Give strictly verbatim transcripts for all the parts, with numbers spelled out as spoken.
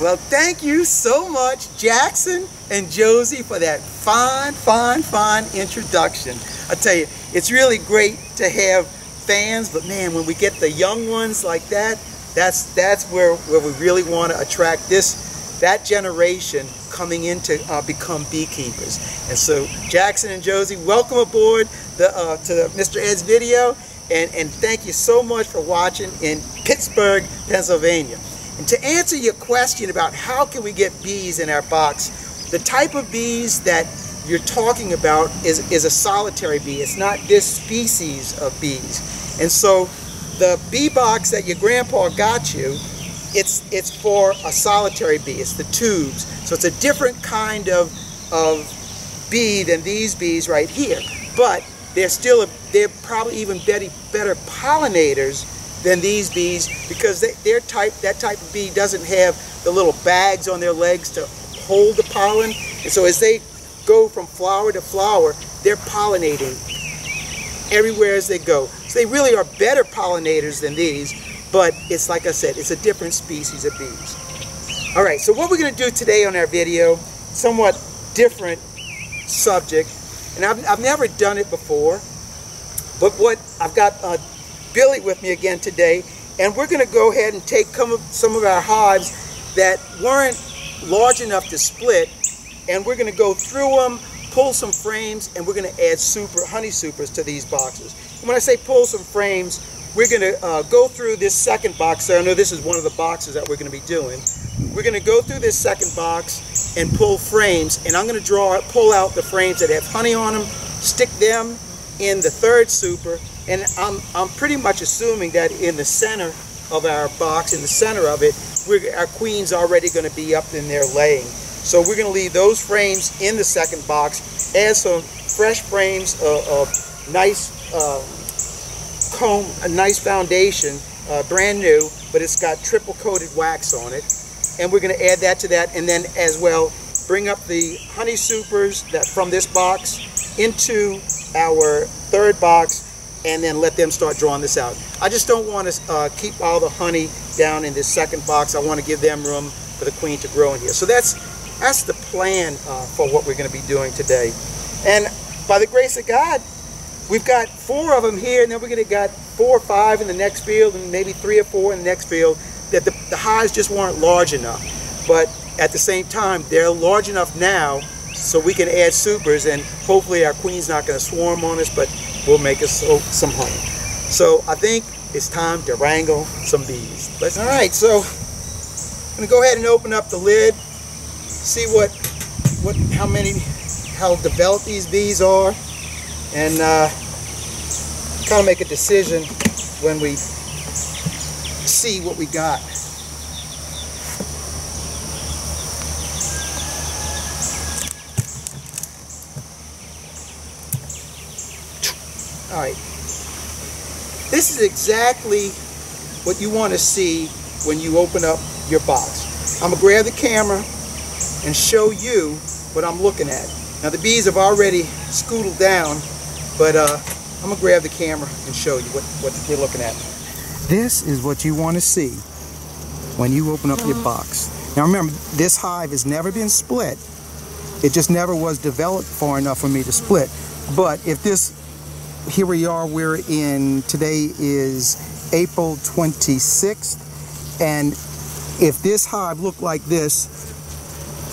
Well, thank you so much, Jackson and Josie, for that fine, fine, fine introduction. I tell you, it's really great to have fans, but man, when we get the young ones like that, that's that's where where we really want to attract this that generation coming in to uh, become beekeepers. And so, Jackson and Josie, welcome aboard the uh, to the Mister Ed's video, and and thank you so much for watching in Pittsburgh, Pennsylvania. And to answer your question about how can we get bees in our box, the type of bees that you're talking about is, is a solitary bee. It's not this species of bees. And so the bee box that your grandpa got you, it's, it's for a solitary bee. It's the tubes. So it's a different kind of, of bee than these bees right here. But they're still, a, they're probably even better, better pollinators than these bees, because they, their type, that type of bee doesn't have the little bags on their legs to hold the pollen. And so as they go from flower to flower, they're pollinating everywhere as they go. So they really are better pollinators than these, but it's like I said, it's a different species of bees. All right, so what we're going to do today on our video, somewhat different subject, and I've, I've never done it before, but what I've got uh, Billy with me again today, and we're going to go ahead and take some of our hives that weren't large enough to split, and we're going to go through them, pull some frames, and we're going to add super honey supers to these boxes. And when I say pull some frames, we're going to uh, go through this second box. So I know this is one of the boxes that we're going to be doing. We're going to go through this second box and pull frames, and I'm going to draw, pull out the frames that have honey on them, stick them in the third super. And I'm, I'm pretty much assuming that in the center of our box, in the center of it, we're, our queen's already going to be up in there laying. So we're going to leave those frames in the second box, add some fresh frames of, of nice uh, comb, a nice foundation, uh, brand new, but it's got triple coated wax on it. And we're going to add that to that, and then as well, bring up the honey supers that from this box into our third box, and then let them start drawing this out. I just don't want to uh, keep all the honey down in this second box. I want to give them room for the queen to grow in here. So that's that's the plan uh, for what we're going to be doing today. And by the grace of God, we've got four of them here, and then we're going to got four or five in the next field, and maybe three or four in the next field, that the, the hives just weren't large enough. But at the same time, they're large enough now so we can add supers, and hopefully our queen's not going to swarm on us, but we'll make us some honey. So I think it's time to wrangle some bees. Let's, all right, so I'm gonna go ahead and open up the lid, see what, what, how many, how developed these bees are, and uh, kind of make a decision when we see what we got. All right, this is exactly what you want to see when you open up your box. I'm going to grab the camera and show you what I'm looking at. Now the bees have already scootled down, but uh, I'm going to grab the camera and show you what, what we're looking at. This is what you want to see when you open up your box. Now remember, this hive has never been split. It just never was developed far enough for me to split. But if this, here we are, we're in, today is April twenty-sixth, and if this hive looked like this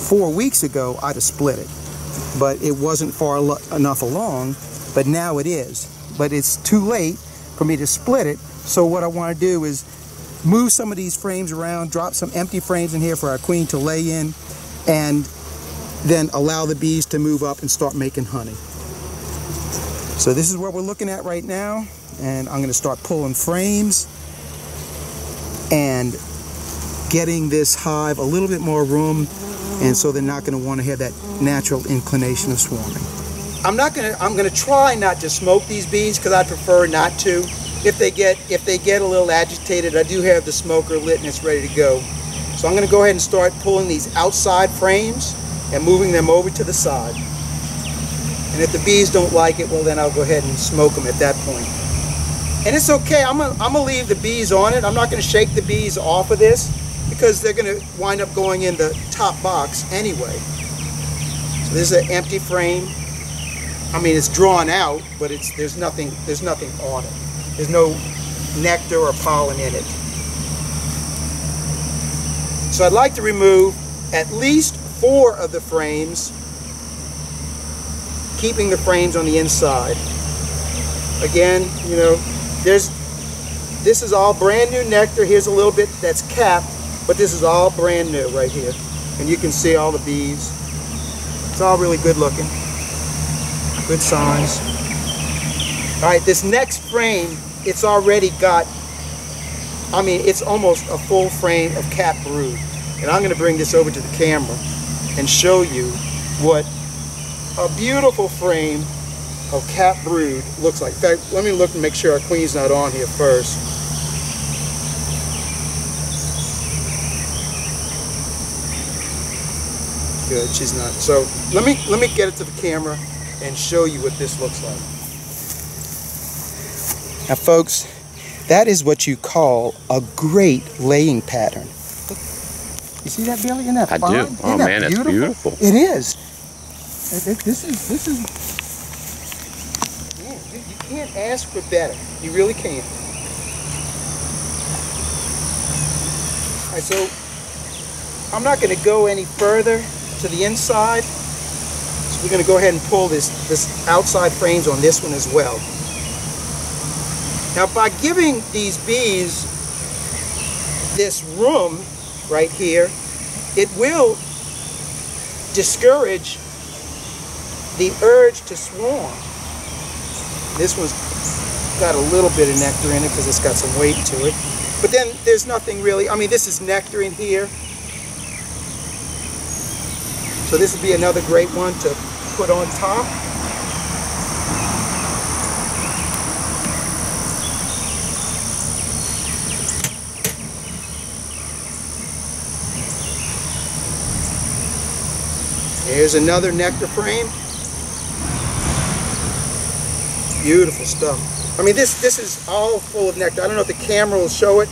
four weeks ago, I'd have split it, but it wasn't far enough along, but now it is. But it's too late for me to split it, so what I want to do is move some of these frames around, drop some empty frames in here for our queen to lay in, and then allow the bees to move up and start making honey. So this is what we're looking at right now, and I'm going to start pulling frames and getting this hive a little bit more room, and so they're not going to want to have that natural inclination of swarming. I'm not going to, I'm going to try not to smoke these bees because I prefer not to. If they get, if they get a little agitated, I do have the smoker lit and it's ready to go. So I'm going to go ahead and start pulling these outside frames and moving them over to the side. And if the bees don't like it, well, then I'll go ahead and smoke them at that point. And it's okay. I'm gonna, I'm gonna leave the bees on it. I'm not gonna shake the bees off of this. because they're going to wind up going in the top box anyway. So this is an empty frame. I mean, it's drawn out, but it's there's nothing there's nothing on it. There's no nectar or pollen in it. So I'd like to remove at least four of the frames, keeping the frames on the inside. Again, you know, there's this is all brand new nectar. Here's a little bit that's capped, but this is all brand new right here. And you can see all the bees. It's all really good looking. Good signs. All right, this next frame, it's already got, I mean, it's almost a full frame of capped brood. And I'm going to bring this over to the camera and show you what a beautiful frame of capped brood looks like. In fact, let me look and make sure our queen's not on here first. Good, she's not. So let me let me get it to the camera and show you what this looks like. Now, folks, that is what you call a great laying pattern. You see that, Billy? Isn't that fine? I do. Oh man, it's beautiful. It is. This is this is. You can't ask for better. You really can't. All right, so I'm not going to go any further to the inside. So we're going to go ahead and pull this this outside frames on this one as well. Now, by giving these bees this room right here, it will discourage the urge to swarm. This one's got a little bit of nectar in it because it's got some weight to it. But then there's nothing really, I mean, this is nectar in here. So this would be another great one to put on top. There's another nectar frame. Beautiful stuff. I mean, this this is all full of nectar. I don't know if the camera will show it.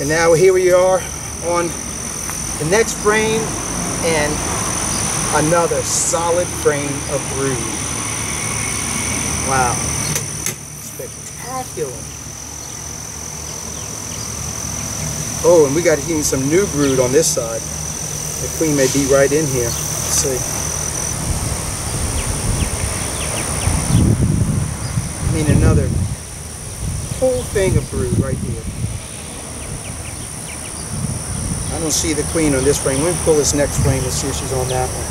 And now here we are on the next frame and another solid frame of brood. Wow. Spectacular. Oh, and we got even some new brood on this side. The queen may be right in here. Let's see. Another whole thing of brood right here. I don't see the queen on this frame. Let me pull this next frame and see if she's on that one.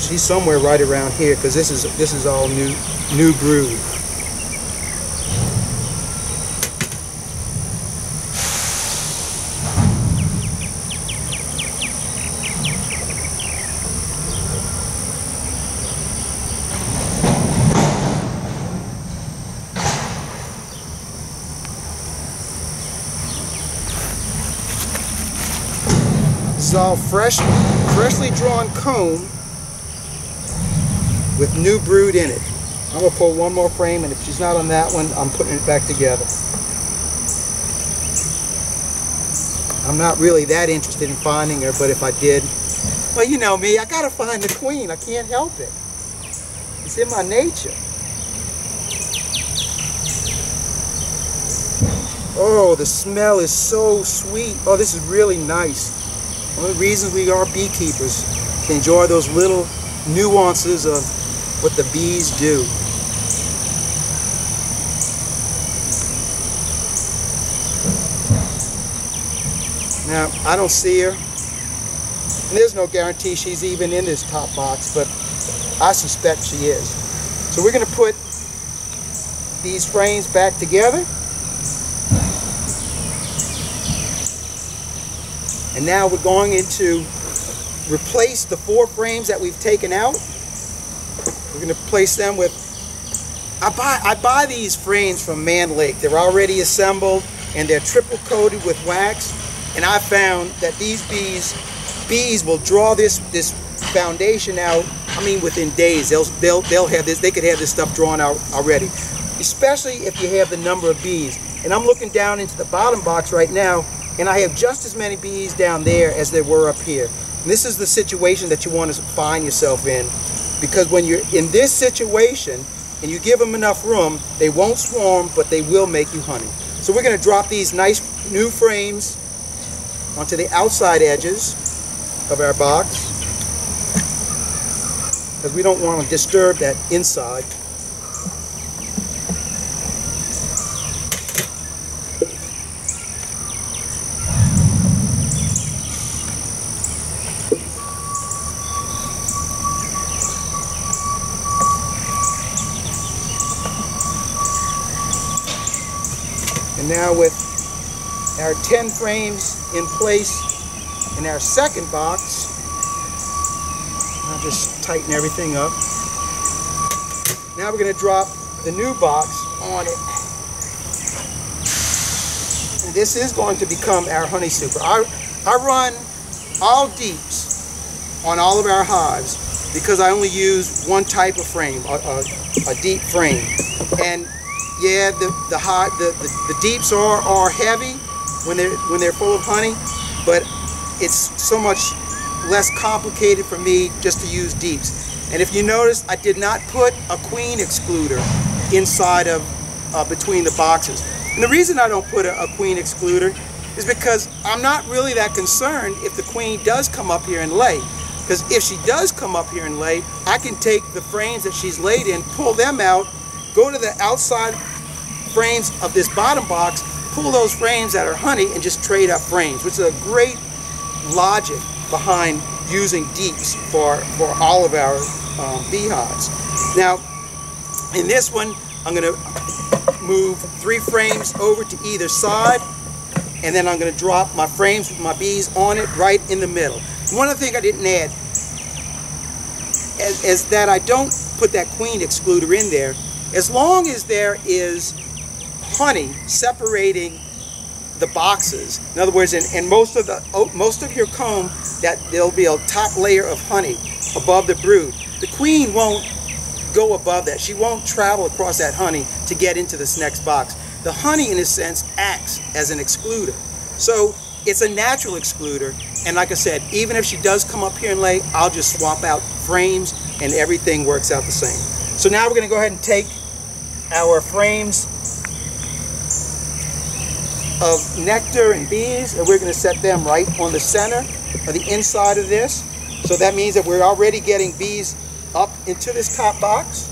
She's somewhere right around here because this is this is all new new brood. All fresh, freshly drawn comb with new brood in it. I'm going to pull one more frame, and if she's not on that one, I'm putting it back together. I'm not really that interested in finding her, but if I did, well, you know me, I got to find the queen. I can't help it. It's in my nature. Oh, the smell is so sweet. Oh, this is really nice. One of the reasons we are beekeepers is to enjoy those little nuances of what the bees do. Now, I don't see her. And there's no guarantee she's even in this top box, but I suspect she is. So we're going to put these frames back together. And now we're going in to replace the four frames that we've taken out. We're going to place them with, I buy, I buy these frames from Man Lake. They're already assembled and they're triple coated with wax. And I found that these bees, bees will draw this, this foundation out, I mean, within days. They'll, they'll, they'll have this, they could have this stuff drawn out already, especially if you have the number of bees. And I'm looking down into the bottom box right now. and I have just as many bees down there as there were up here. And this is the situation that you want to find yourself in, because when you're in this situation and you give them enough room, they won't swarm, but they will make you honey. So we're going to drop these nice new frames onto the outside edges of our box, because we don't want to disturb that inside. And now with our ten frames in place in our second box, I'll just tighten everything up. Now we're going to drop the new box on it. And this is going to become our honey super. I, I run all deeps on all of our hives because I only use one type of frame, a, a, a deep frame. And yeah, the the hot the, the, the deeps are are heavy when they're when they're full of honey, but it's so much less complicated for me just to use deeps. And if you notice, I did not put a queen excluder inside of uh, between the boxes. And the reason I don't put a, a queen excluder is because I'm not really that concerned if the queen does come up here and lay. Because if she does come up here and lay, I can take the frames that she's laid in, pull them out, go to the outside frames of this bottom box, pull those frames that are honey, and just trade up frames, which is a great logic behind using deeps for, for all of our um, beehives. Now, in this one, I'm gonna move three frames over to either side, and then I'm gonna drop my frames with my bees on it right in the middle. One other thing I didn't add is, is that I don't put that queen excluder in there. As long as there is honey separating the boxes, in other words, in, in most of the most of your comb, that there'll be a top layer of honey above the brood. The queen won't go above that. She won't travel across that honey to get into this next box. The honey, in a sense, acts as an excluder. So it's a natural excluder. And like I said, even if she does come up here and lay, I'll just swap out frames, and everything works out the same. So now we're going to go ahead and take our frames of nectar and bees, and we're going to set them right on the center or the inside of this. So that means that we're already getting bees up into this top box.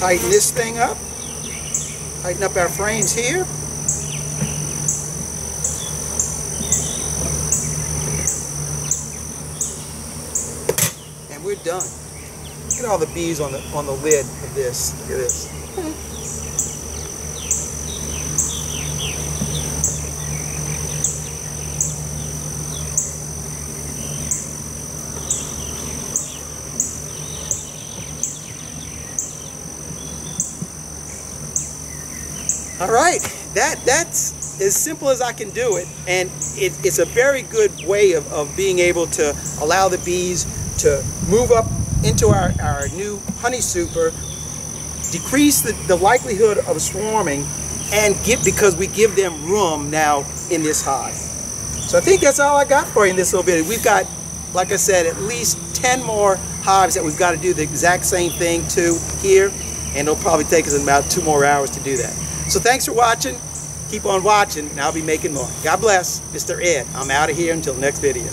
Tighten this thing up, tighten up our frames here. And we're done. Look at all the bees on the on the lid of this. Look at this. All right, that, that's as simple as I can do it, and it, it's a very good way of, of being able to allow the bees to move up into our, our new honey super, decrease the, the likelihood of swarming, and give, because we give them room now in this hive. So I think that's all I got for you in this little video. We've got, like I said, at least ten more hives that we've got to do the exact same thing to here, and it'll probably take us about two more hours to do that. So thanks for watching. Keep on watching, and I'll be making more. God bless. Mister Ed. I'm out of here until next video.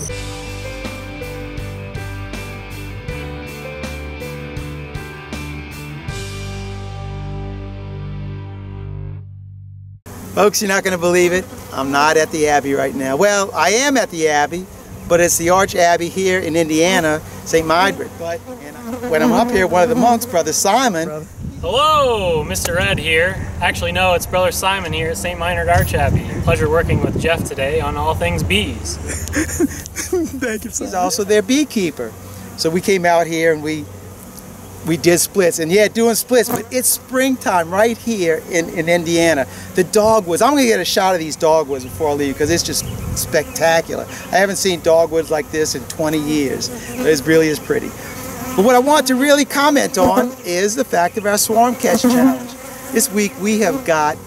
Folks, you're not going to believe it. I'm not at the Abbey right now. Well, I am at the Abbey, but it's the Arch Abbey here in Indiana, Saint Meinrad. But when I'm up here, one of the monks, Brother Simon. Brother. Hello, Mister Ed here. Actually, no, it's Brother Simon here at Saint Meinrad Archabbey. Pleasure working with Jeff today on all things bees. Thank you, sir. He's also their beekeeper. So we came out here and we we did splits, and yeah, doing splits, but it's springtime right here in, in Indiana. The dogwoods, I'm gonna get a shot of these dogwoods before I leave because it's just spectacular. I haven't seen dogwoods like this in twenty years. It really is pretty. But what I want to really comment on is the fact of our Swarm Catch Challenge. This week we have got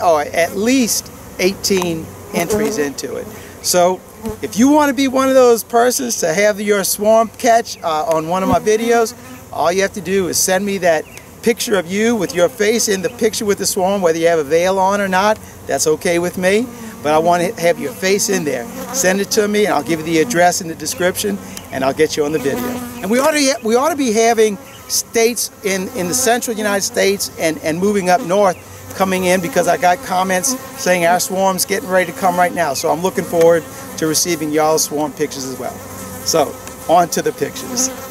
oh, at least eighteen entries into it. So if you want to be one of those persons to have your swarm catch uh, on one of my videos, all you have to do is send me that picture of you with your face in the picture with the swarm, whether you have a veil on or not. That's okay with me, but I want to have your face in there. Send it to me and I'll give you the address in the description and I'll get you on the video. And we ought to, we ought to be having states in, in the central United States and, and moving up north coming in, because I got comments saying our swarm's getting ready to come right now. So I'm looking forward to receiving y'all's swarm pictures as well. So on to the pictures.